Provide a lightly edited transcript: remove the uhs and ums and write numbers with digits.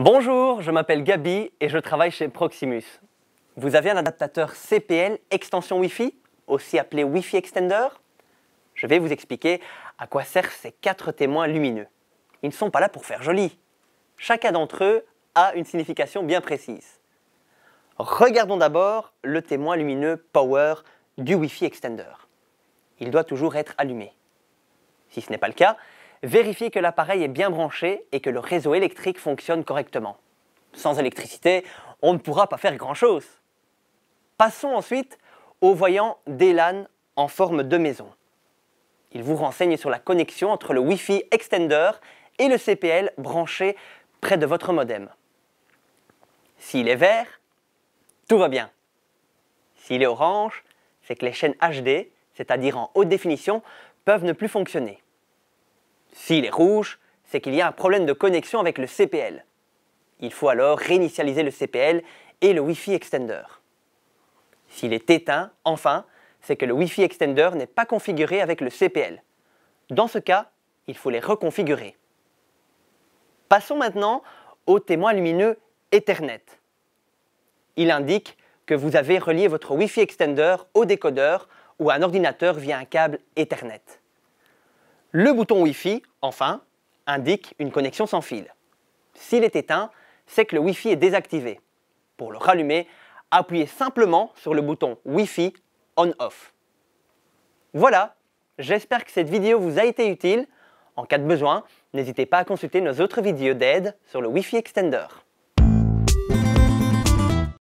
Bonjour, je m'appelle Gabi et je travaille chez Proximus. Vous avez un adaptateur CPL extension Wi-Fi, aussi appelé Wi-Fi Extender? Je vais vous expliquer à quoi servent ces 4 témoins lumineux. Ils ne sont pas là pour faire joli. Chacun d'entre eux a une signification bien précise. Regardons d'abord le témoin lumineux Power du Wi-Fi Extender. Il doit toujours être allumé. Si ce n'est pas le cas, vérifiez que l'appareil est bien branché et que le réseau électrique fonctionne correctement. Sans électricité, on ne pourra pas faire grand-chose. Passons ensuite au voyant dLAN en forme de maison. Il vous renseigne sur la connexion entre le Wi-Fi Extender et le CPL branché près de votre modem. S'il est vert, tout va bien. S'il est orange, c'est que les chaînes HD, c'est-à-dire en haute définition, peuvent ne plus fonctionner. S'il est rouge, c'est qu'il y a un problème de connexion avec le CPL. Il faut alors réinitialiser le CPL et le Wi-Fi Extender. S'il est éteint, enfin, c'est que le Wi-Fi Extender n'est pas configuré avec le CPL. Dans ce cas, il faut les reconfigurer. Passons maintenant au témoin lumineux Ethernet. Il indique que vous avez relié votre Wi-Fi Extender au décodeur ou à un ordinateur via un câble Ethernet. Le bouton Wi-Fi, enfin, indique une connexion sans fil. S'il est éteint, c'est que le Wi-Fi est désactivé. Pour le rallumer, appuyez simplement sur le bouton Wi-Fi on-off. Voilà, j'espère que cette vidéo vous a été utile. En cas de besoin, n'hésitez pas à consulter nos autres vidéos d'aide sur le Wi-Fi Extender.